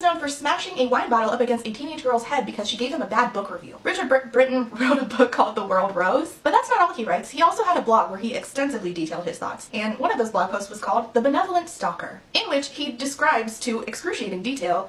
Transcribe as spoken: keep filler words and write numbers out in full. known for smashing a wine bottle up against a teenage girl's head because she gave him a bad book review. Richard Britton wrote a book called The World Rose, but that's not all he writes. He also had a blog where he extensively detailed his thoughts, and one of those blog posts was called The Benevolent Stalker, in which he describes to excruciating detail